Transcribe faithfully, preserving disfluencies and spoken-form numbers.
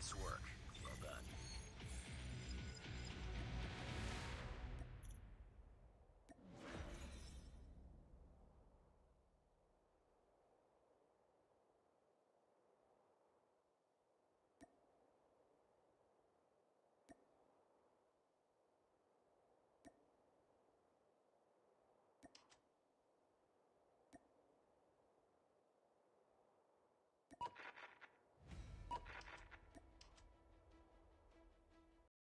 Nice work.